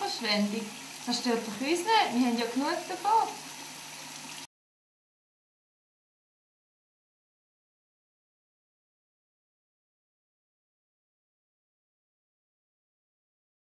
verschwendet. Das stört doch uns nicht, wir haben ja genug davon.